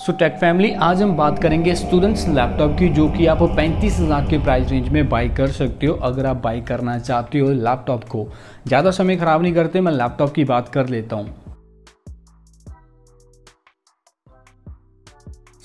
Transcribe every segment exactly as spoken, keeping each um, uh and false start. So take family, आज हम बात करेंगे स्टूडेंट्स लैपटॉप की, जो कि आप पैंतीस हज़ार के प्राइस रेंज में बाई कर सकते हो अगर आप बाई करना चाहते हो लैपटॉप को। ज़्यादा समय ख़राब नहीं करते, मैं लैपटॉप की बात कर लेता हूँ।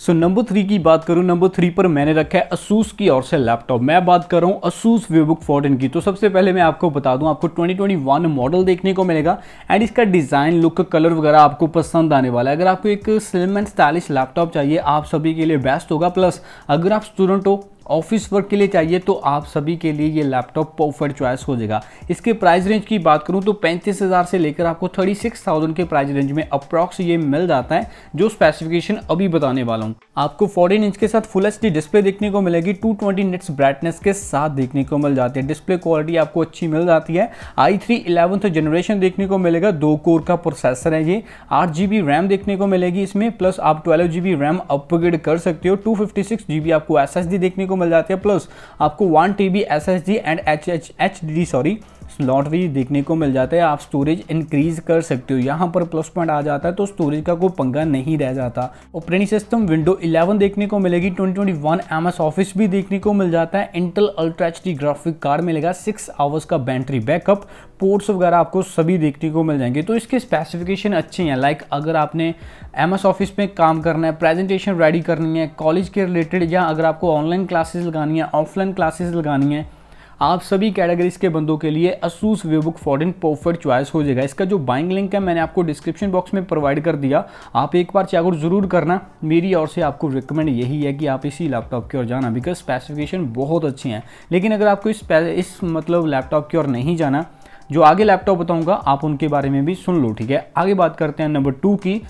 सो नंबर थ्री की बात करूँ, नंबर थ्री पर मैंने रखा है Asus की ओर से लैपटॉप। मैं बात कर रहा हूँ Asus Vivobook चौदह की। तो सबसे पहले मैं आपको बता दूँ, आपको ट्वेंटी ट्वेंटी वन मॉडल देखने को मिलेगा एंड इसका डिज़ाइन, लुक, कलर वगैरह आपको पसंद आने वाला है। अगर आपको एक स्लिम एंड स्टाइलिश लैपटॉप चाहिए, आप सभी के लिए बेस्ट होगा। प्लस अगर आप स्टूडेंट हो, ऑफिस वर्क के लिए चाहिए, तो आप सभी के लिए ये लैपटॉप परफेक्ट चॉइस हो जाएगा। इसके प्राइस रेंज की बात करूं तो पैंतीस हज़ार से लेकर आपको छत्तीस हज़ार के प्राइस रेंज में अप्रॉक्स ये मिल जाता है। जो स्पेसिफिकेशन अभी बताने वाला हूं, आपको चौदह इंच के साथ फुल एच डी डिस्प्ले देखने को मिलेगी, टू ट्वेंटी निट्स ब्राइटनेस के साथ देखने को मिल जाती है। डिस्प्ले क्वालिटी आपको अच्छी मिल जाती है। आई थ्री इलेवंथ जनरेशन देखने को मिलेगा, दो कोर का प्रोसेसर है ये, आठ जी बी रैम देखने को मिलेगी इसमें, प्लस आप twelve G B RAM upgrade कर सकते हो। Two fifty six G B आपको एस एस डी देखने को मिल जाती है, प्लस आपको one TB SSD and H H H D sorry slot भी देखने को मिल जाता है। आप स्टोरेज इंक्रीज कर सकते हो, यहाँ पर प्लस पॉइंट आ जाता है तो स्टोरेज का कोई पंगा नहीं रह जाता। ऑपरेटिंग सिस्टम विंडो इलेवन देखने को मिलेगी, twenty twenty one MS office भी देखने को मिल जाता है। Intel ultra H D graphic card मिलेगा, सिक्स आवर्स का बैटरी बैकअप, पोर्ट्स वगैरह आपको सभी देखने को मिल जाएंगे। तो इसके स्पेसिफिकेशन अच्छे हैं। लाइक अगर आपने एम एस ऑफिस में काम करना है, प्रेजेंटेशन रेडी करनी है कॉलेज के रिलेटेड, या अगर आपको ऑनलाइन क्लासेस लगानी है, ऑफलाइन क्लासेस लगानी है, आप सभी कैटेगरीज के बंदों के लिए Asus Vivobook चौदह परफेक्ट चॉइस हो जाएगा। इसका जो बाइंग लिंक है मैंने आपको डिस्क्रिप्शन बॉक्स में प्रोवाइड कर दिया, आप एक बार चेकआउट ज़रूर करना। मेरी ओर से आपको रिकमेंड यही है कि आप इसी लैपटॉप की ओर जाना, बिकॉज स्पेसिफिकेशन बहुत अच्छे हैं। लेकिन अगर आपको इस इस मतलब लैपटॉप की ओर नहीं जाना, जो आगे लैपटॉप बताऊँगा आप उनके बारे में भी सुन लो, ठीक है। आगे बात करते हैं नंबर टू की।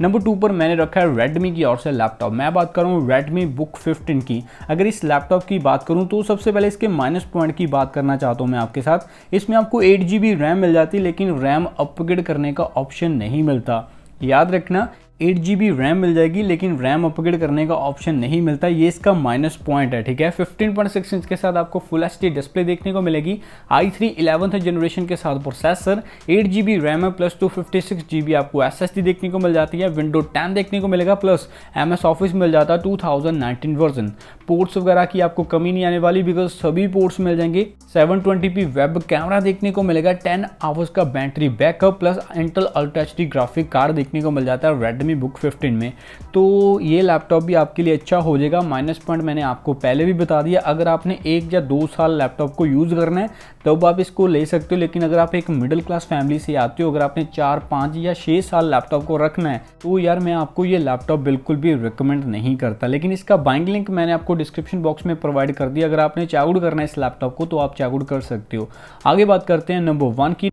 नंबर टू पर मैंने रखा है Redmi की ओर से लैपटॉप। मैं बात कर रहा हूँ RedmiBook फिफ्टीन की। अगर इस लैपटॉप की बात करूँ तो सबसे पहले इसके माइनस पॉइंट की बात करना चाहता हूँ मैं आपके साथ। इसमें आपको एट जी बी रैम मिल जाती है, लेकिन रैम अपग्रेड करने का ऑप्शन नहीं मिलता। याद रखना, एट जी बी रैम मिल जाएगी लेकिन रैम अपग्रेड करने का ऑप्शन नहीं मिलता, ये इसका माइनस पॉइंट है, ठीक है। फिफ्टीन पॉइंट सिक्स इंच के साथ आपको फुल एच डी डिस्प्ले देखने को मिलेगी, आई थ्री इलेवंथ जनरेशन के साथ processor, eight G B RAM है, plus two fifty six G B आपको एस एस डी देखने को मिल जाती है, विंडो टेन देखने को मिलेगा, प्लस एम एस ऑफिस मिल जाता है two thousand nineteen version. Ports वगैरह की आपको कमी नहीं आने वाली, बिकॉज सभी पोर्ट्स मिल जाएंगे। Seven twenty p web camera देखने को मिलेगा, टेन आवर्स का battery backup, plus Intel ultra H D graphic card देखने को मिल जाता है रेड मी बुक फिफ्टीन में। तो ये लैपटॉप भी आपके लिए अच्छा हो जाएगा। माइनस पॉइंट मैंने आपको पहले भी बता दिया, अगर आपने एक या दो साल लैपटॉप को यूज़ करना है तब तो आप इसको ले सकते हो। लेकिन अगर आप एक मिडिल क्लास फैमिली से आते हो, अगर आपने चार पाँच या छः साल लैपटॉप को रखना है, तो यार मैं आपको ये लैपटॉप बिल्कुल भी रिकमेंड नहीं करता। लेकिन इसका बाइंग लिंक मैंने आपको डिस्क्रिप्शन बॉक्स में प्रोवाइड कर दिया, अगर आपने चेकआउट करना है इस लैपटॉप को तो आप चेकआउट कर सकते हो। आगे बात करते हैं नंबर वन की।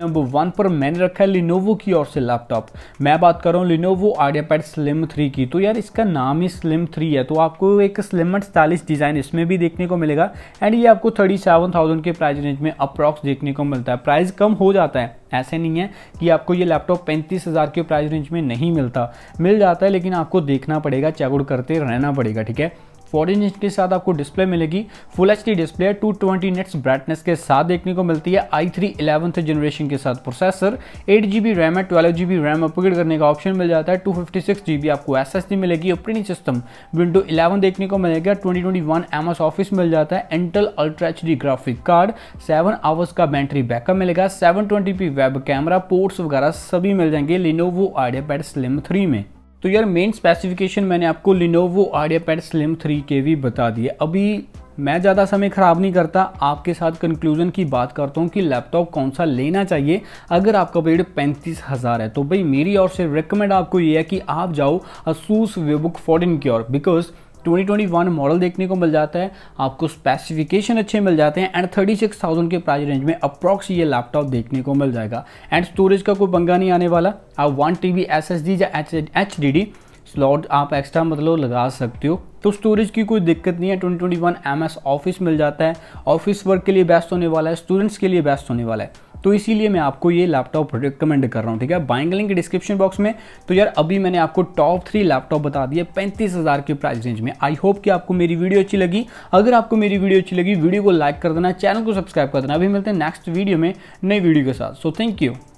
नंबर वन पर मैंने रखा है Lenovo की ओर से लैपटॉप। मैं बात कर रहा हूँ Lenovo IdeaPad Slim थ्री की। तो यार इसका नाम ही Slim थ्री है, तो आपको एक स्लिम एंड स्टाइलिश डिज़ाइन इसमें भी देखने को मिलेगा एंड ये आपको सैंतीस हज़ार के प्राइस रेंज में अप्रॉक्स देखने को मिलता है। प्राइस कम हो जाता है, ऐसे नहीं है कि आपको ये लैपटॉप पैंतीस हज़ार के प्राइस रेंज में नहीं मिलता, मिल जाता है, लेकिन आपको देखना पड़ेगा, चेकआउट करते रहना पड़ेगा, ठीक है। चौदह इंच के साथ आपको डिस्प्ले मिलेगी, full H D display, two twenty nits brightness के साथ देखने को मिलती है, आई थ्री इलेवंथ जनरेशन के साथ processor, eight G B RAM है, twelve G B RAM upgrade करने का ऑप्शन मिल जाता है, two fifty six G B आपको एस एस डी मिलेगी, ऑपरेटिंग सिस्टम विंडो इलेवन देखने को मिलेगा, twenty twenty one M S office मिल जाता है, Intel ultra H D graphic card, seven hours का बैटरी बैकअप मिलेगा, seven twenty p web camera, ports वगैरह सभी मिल जाएंगे Lenovo IdeaPad Slim थ्री में। तो यार मेन स्पेसिफिकेशन मैंने आपको Lenovo IdeaPad Slim थ्री के भी बता दिए। अभी मैं ज़्यादा समय ख़राब नहीं करता, आपके साथ कंक्लूजन की बात करता हूँ कि लैपटॉप कौन सा लेना चाहिए। अगर आपका बजट पैंतीस हज़ार है तो भाई मेरी ओर से रिकमेंड आपको ये है कि आप जाओ Asus Vivobook चौदह की ओर, because twenty twenty one model देखने को मिल जाता है, आपको स्पेसिफिकेशन अच्छे मिल जाते हैं एंड छत्तीस हज़ार के प्राइस रेंज में अप्रॉक्स ये लैपटॉप देखने को मिल जाएगा एंड स्टोरेज का कोई पंगा नहीं आने वाला। आप वन टीबी एसएसडी या एचडीडी स्लॉट आप एक्स्ट्रा मतलब लगा सकते हो, तो स्टोरेज की कोई दिक्कत नहीं है। Twenty twenty one MS office मिल जाता है, ऑफिस वर्क के लिए बेस्ट होने वाला है, स्टूडेंट्स के लिए बेस्ट होने वाला है। तो इसीलिए मैं आपको ये लैपटॉप रिकमेंड कर रहा हूँ। ठीक है, बाइंग लिंक डिस्क्रिप्शन बॉक्स में। तो यार अभी मैंने आपको टॉप थ्री लैपटॉप बता दिए पैंतीस हज़ार के प्राइस रेंज में। आई होप कि आपको मेरी वीडियो अच्छी लगी। अगर आपको मेरी वीडियो अच्छी लगी, वीडियो को लाइक कर देना, चैनल को सब्सक्राइब कर देना। अभी मिलते हैं नेक्स्ट वीडियो में नई वीडियो के साथ। So thank you.